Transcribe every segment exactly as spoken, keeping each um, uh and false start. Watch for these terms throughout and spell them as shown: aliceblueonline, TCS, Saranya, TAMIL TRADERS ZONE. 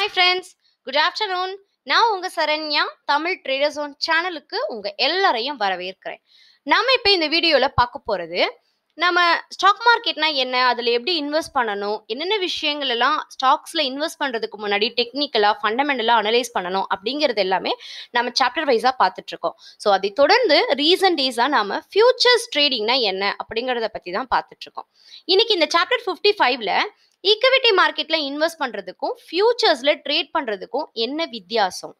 Hi friends, good afternoon. Now unga Saranya Tamil Traders Zone channel ku unga ellarayum varavirkuren. Nama ipo indha video la paaka poradhu nama stock market na enna adula eppadi invest pananum enna vishayangal ella stocks la invest pandradhukku munadi technical ah fundamental ah analyze pananum abingiradhu ellame nama chapter wise ah paathittirukom. So adhi thodarndhu recent days ah nama futures trading na enna abingiradha pathi dhaan paathittirukom. Inikku indha chapter fifty-five la equity market la invest பண்றதுக்கும் futures la trade பண்றதுக்கும் என்ன வித்தியாசம்?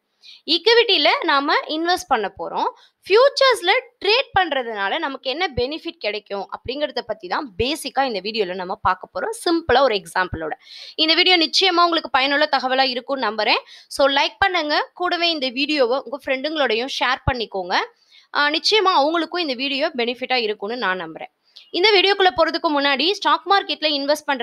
equity la நாம invest பண்ண போறோம், futures la trade பண்றதுனால நமக்கு என்ன benefit கிடைக்கும் அப்படிங்கறத பத்தி தான் பேசிக்கா இந்த வீடியோல நம்ம பார்க்க போறோம், சிம்பிளா ஒரு எக்ஸாம்பிள் ஓட. இந்த வீடியோ நிச்சயமா உங்களுக்கு பயனுள்ள தகவலா இருக்கும் நம்புறேன். சோ லைக் பண்ணுங்க, கூடவே இந்த வீடியோவை உங்க ஃப்ரெண்டுங்களோடயும் ஷேர் பண்ணிக்கோங்க. நிச்சயமா அவங்களுக்கும் இந்த வீடியோ பெனிஃபிட்டா இருக்கும்னு நான் நம்புறேன். In the video, you stock market invest in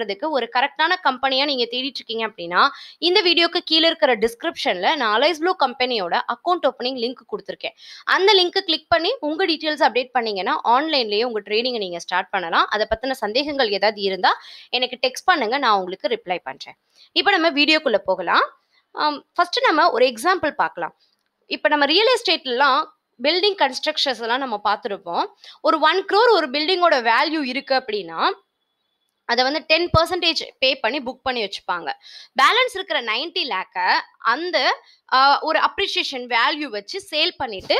correct company. In the video, the description la Allies Blue company account opening link. And the link click on the details update online le trading start pannalam. Adha pathana sandehangal edhavadhu irundha enakku text pannunga na ungalku reply pandren. Ipo nama video kulla pogalam. First nama or example paakalam. Ipo nama real estate la building constructions எல்லாம் நம்ம பாத்துறோம். ஒரு one crore ஒரு building ஓட value இருக்கு அப்படினா அத வந்து ten percent பே பண்ணி புக் பண்ணி வெச்சுப்பாங்க. பேலன்ஸ் இருக்கிற ninety lakh அந்த ஒரு appreciation value வச்சு சேல் பண்ணிட்டு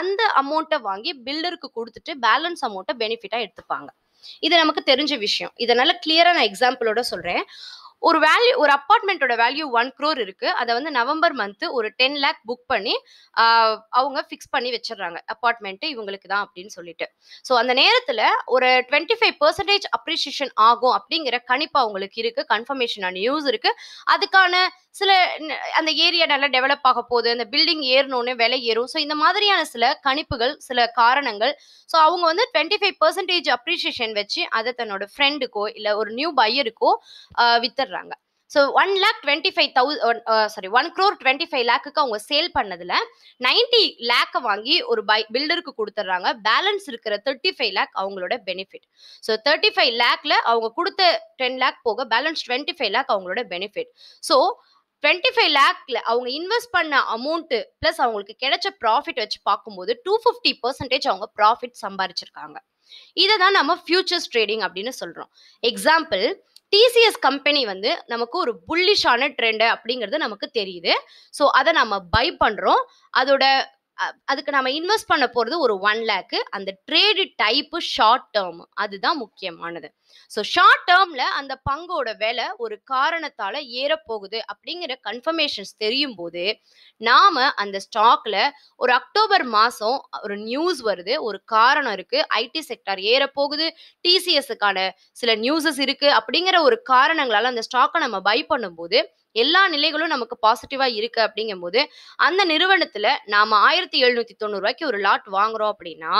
அந்த அமௌண்ட வாங்கி பில்டருக்கு கொடுத்துட்டு பேலன்ஸ் அமௌண்ட பெனிஃபிட்டா எடுத்துப்பாங்க. இது நமக்கு தெரிஞ்ச விஷயம். இதனால கிளியரா நான் எக்ஸாம்பிளோட சொல்றேன். ஒரு வேல்யூ ஒரு அபார்ட்மெண்ட்டோட வேல்யூ one crore இருக்கு. அத வந்து நவம்பர் மந்த் ஒரு ten lakh புக் பண்ணி அவங்க ஃபிக்ஸ் பண்ணி வெச்சிடுறாங்க. அபார்ட்மெண்ட் இவங்களுக்கு தான் அப்படினு சொல்லிட்டு. சோ அந்த நேரத்துல ஒரு twenty-five percent appreciation ஆகும் அப்படிங்கற கணிப்பு அவங்களுக்கு இருக்கு, கன்ஃபர்மேஷன் ஆன நியூஸ் இருக்கு. அதுக்கான சில அந்த ஏரியா நல்லா டெவலப் ஆக போகுது, அந்த பில்டிங் ஏறணும்னு விலை ஏறும். சோ இந்த மாதிரியான சில கணிப்புகள் சில காரணங்கள். சோ அவங்க வந்து twenty-five percent appreciation வச்சு அதை தன்னோட ஃப்ரெண்டுக்கோ இல்ல ஒரு நியூ பையருக்கோ வித்துறாங்க. So one lakh twenty five thousand sorry one crore twenty five லேக்குக்கு அவங்க சேல் பண்ணதுல நைன்டி லேக்கை வாங்கி ஒரு பை பில்டருக்கு கொடுத்துட்றாங்க. பேலன்ஸ் இருக்கிற தேர்ட்டி ஃபைவ் லேக் அவங்களோட பெனிஃபிட். ஸோ தேர்ட்டி ஃபைவ் லேக்ல அவங்க கொடுத்த டென் லேக் போக பேலன்ஸ் டுவெண்ட்டி ஃபைவ் லேக் அவங்களோட பெனிஃபிட். ஸோ டுவெண்ட்டி ஃபைவ் லேக்ல அவங்க இன்வெஸ்ட் பண்ண அமௌண்ட் பிளஸ் அவங்களுக்கு கிடைச்ச ப்ராஃபிட் வச்சு பார்க்கும்போது டூ ஃபிஃப்டி பர்சன்டேஜ் அவங்க ப்ராஃபிட் சம்பாதிச்சிருக்காங்க. இதை தான் நம்ம ஃபியூச்சர்ஸ் ட்ரேடிங் அப்படின்னு சொல்றோம். Example T C S company வந்து நமக்கு ஒரு புல்லிஷான ட்ரெண்ட் அப்படிங்கிறது நமக்கு தெரியுது. ஸோ அதை நம்ம பை பண்ணுறோம். அதோட அதுக்கு நம்ம இன்வெஸ்ட் பண்ண போகிறது ஒரு ஒன் லேக்கு. அந்த ட்ரேடு டைப்பு ஷார்ட் டேர்ம், அதுதான் முக்கியமானது. ஸோ ஷார்ட் டேர்மில் அந்த பங்கோட விலை ஒரு காரணத்தால் ஏறப்போகுது அப்படிங்கிற கன்ஃபர்மேஷன்ஸ் தெரியும் போது நாம் அந்த ஸ்டாக்கில் ஒரு அக்டோபர் மாதம் ஒரு நியூஸ் வருது, ஒரு காரணம் இருக்குது, ஐடி செக்டார் ஏறப்போகுது, டிசிஎஸ்க்கான சில நியூஸஸ் இருக்குது அப்படிங்கிற ஒரு காரணங்களால் அந்த ஸ்டாக்கை நம்ம பை பண்ணும்போது எல்லா நிலைகளும் நமக்கு பாசிட்டிவா இருக்கு. அப்படிங்கும் போது அந்த நிறுவனத்துல நாம ஆயிரத்தி எழுநூத்தி தொண்ணூறு ரூபாய்க்கு ஒரு லாட் வாங்குறோம் அப்படின்னா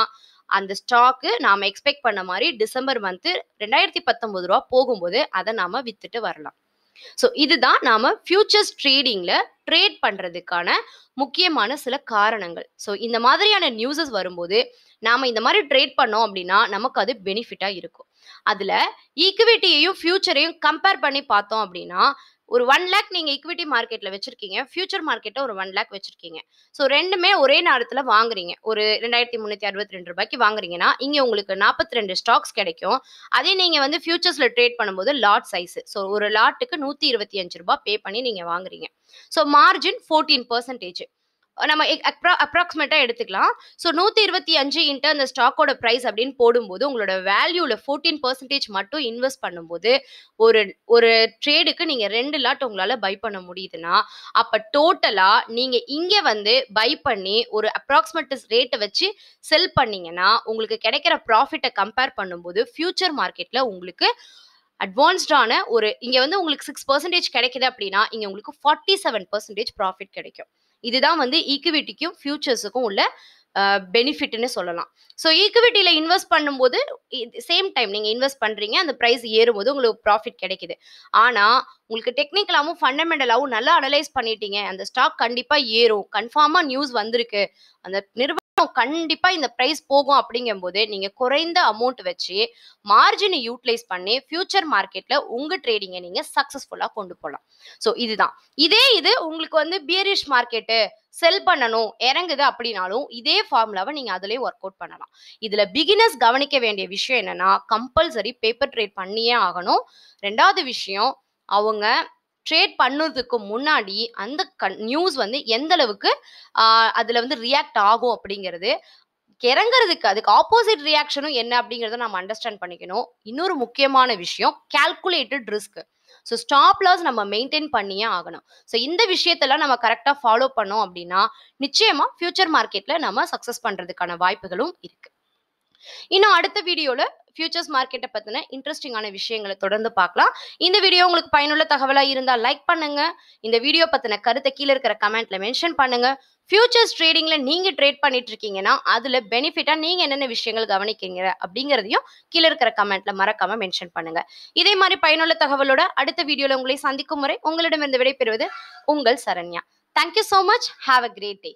அந்த ஸ்டாக்கு நாம எக்ஸ்பெக்ட் பண்ண மாதிரி டிசம்பர் மந்த் ரெண்டாயிரத்தி பத்தொன்பது ரூபா போகும்போது அதை நாம வித்துட்டு வரலாம். ஸோ இதுதான் நாம ஃபியூச்சர்ஸ் ட்ரேடிங்ல ட்ரேட் பண்றதுக்கான முக்கியமான சில காரணங்கள். ஸோ இந்த மாதிரியான நியூஸஸ் வரும்போது நாம இந்த மாதிரி ட்ரேட் பண்ணோம் அப்படின்னா நமக்கு அது பெனிஃபிட்டா இருக்கும். அதுல ஈக்விட்டியையும் ஃபியூச்சரையும் கம்பேர் பண்ணி பார்த்தோம் அப்படின்னா ஒரு ஒன் லேக் நீங்க ஈக்விட்டி மார்க்கெட்ல வச்சிருக்கீங்க, ஃபியூச்சர் மார்க்கெட்ல ஒரு ஒன் லேக் வச்சிருக்கீங்க. ஸோ ரெண்டுமே ஒரே நேரத்துல வாங்குறீங்க, ஒரு ரெண்டாயிரத்தி முன்னூத்தி அறுபத்தி ரெண்டு ரூபாய்க்கு வாங்குறீங்கன்னா இங்க உங்களுக்கு நாற்பத்தி ரெண்டு ஸ்டாக்ஸ் கிடைக்கும். அதே நீங்க வந்து ஃபியூச்சர்ஸ்ல ட்ரேட் பண்ணும்போது லாட் சைஸ், ஸோ ஒரு லாட்டுக்கு நூத்தி இருபத்தி அஞ்சு ரூபாய் பே பண்ணி நீங்க வாங்குறீங்க. ஸோ மார்ஜின் ஃபோர்டீன் பர்சன்டேஜ் நம்ம அப்ராக்சிமேட்டா எடுத்துக்கலாம். ஸோ நூத்தி இருபத்தி அஞ்சு இன்ட்டு அந்த ஸ்டாக்கோட பிரைஸ் அப்படின்னு போடும்போது உங்களோட வேல்யூல ஃபோர்டீன் பர்சன்டேஜ் மட்டும் இன்வெஸ்ட் பண்ணும்போது ஒரு ஒரு ட்ரேடுக்கு நீங்க ரெண்டு லாட் உங்களால பை பண்ண முடியுதுன்னா அப்ப டோட்டலா நீங்க இங்க வந்து பை பண்ணி ஒரு அப்ராக்சிமேட் ரேட்டை வச்சு செல் பண்ணீங்கன்னா உங்களுக்கு கிடைக்கிற ப்ராஃபிட்டை கம்பேர் பண்ணும்போது ஃபியூச்சர் மார்க்கெட்ல உங்களுக்கு அட்வான்ஸ்டான ஒரு இங்க வந்து உங்களுக்கு சிக்ஸ் பர்சன்டேஜ் கிடைக்குது அப்படின்னா இங்க உங்களுக்கு ஃபார்ட்டி செவன் பர்சன்டேஜ் ப்ராஃபிட் கிடைக்கும். இதுதான் வந்து ஈக்விட்டிக்கும் ஃபியூச்சர்ஸுக்கும் உள்ள பெனிஃபிட்னு சொல்லலாம். ஸோ ஈக்விட்டியில இன்வெஸ்ட் பண்ணும்போது சேம் டைம் நீங்க இன்வெஸ்ட் பண்றீங்க, அந்த பிரைஸ் ஏறும்போது உங்களுக்கு ப்ராஃபிட் கிடைக்குது. ஆனா உங்களுக்கு டெக்னிக்கலாவும் ஃபண்டமெண்டலாவும் நல்லா அனலைஸ் பண்ணிட்டீங்க, அந்த ஸ்டாக் கண்டிப்பா ஏறும், கன்ஃபார்மா நியூஸ் வந்திருக்கு, அந்த நிறுவனம் கண்டிப்பா இந்த price போகும் அப்படிங்கும்போது நீங்க குறைந்த amount வச்சு margin utilize பண்ணி future marketல உங்க trading நீங்க successfully கொண்டு போலாம். So இதுதான். இதே இது உங்களுக்கு வந்து bearish market sell பண்ணனும் இறங்குது அப்படினாலும் இதே ஃபார்முலாவை நீங்க அதுலயே வொர்க் அவுட் பண்ணலாம். இதுல beginners கவனிக்க வேண்டிய விஷயம் என்னன்னா compulsory paper trade பண்ணியே ஆகணும். இரண்டாவது விஷயம் அவங்க Trade பண்ணுறதுக்கு முன்னாடி அந்த நியூஸ் வந்து எந்த அளவுக்கு அதுல வந்து ரியாக்ட் ஆகும் அப்படிங்கிறது இறங்குறதுக்கு அதுக்கு ஆப்போசிட் ரியாக்ஷனும் என்ன அப்படிங்கறத நம்ம அண்டர்ஸ்டாண்ட் பண்ணிக்கணும். இன்னொரு முக்கியமான விஷயம் calculated risk. So stop loss நம்ம மெயின்டைன் பண்ணியே ஆகணும். ஸோ இந்த விஷயத்தெல்லாம் நம்ம கரெக்டாக ஃபாலோ பண்ணோம் அப்படின்னா நிச்சயமா ஃபியூச்சர் மார்க்கெட்ல நம்ம சக்சஸ் பண்றதுக்கான வாய்ப்புகளும் இருக்கு. இன்னும் அடுத்த வீடியோல ஃபியூச்சர்ஸ் மார்க்கெட்டை பத்தின இன்ட்ரெஸ்டிங்கான விஷயங்களை தொடர்ந்து பார்க்கலாம். இந்த வீடியோ உங்களுக்கு பயனுள்ள தகவலா இருந்தா லைக் பண்ணுங்க. இந்த வீடியோ பத்தின கருத்தை கீழே இருக்கிற கமெண்ட்ல மென்ஷன் பண்ணுங்க. ஃபியூச்சர்ஸ் ட்ரேடிங்ல நீங்க ட்ரேட் பண்ணிட்டு இருக்கீங்கன்னா அதுல பெனிஃபிட்டா நீங்க என்னென்ன விஷயங்கள் கவனிக்கிறீங்க அப்படிங்கறதையும் கீழே இருக்கிற கமெண்ட்ல மறக்காம மென்ஷன் பண்ணுங்க. இதே மாதிரி பயனுள்ள தகவலோட அடுத்த வீடியோல உங்களை சந்திக்கும் முறை உங்களிடமிருந்து விடைபெறுவது உங்கள் Saranya. Thank you so much. Have a great day.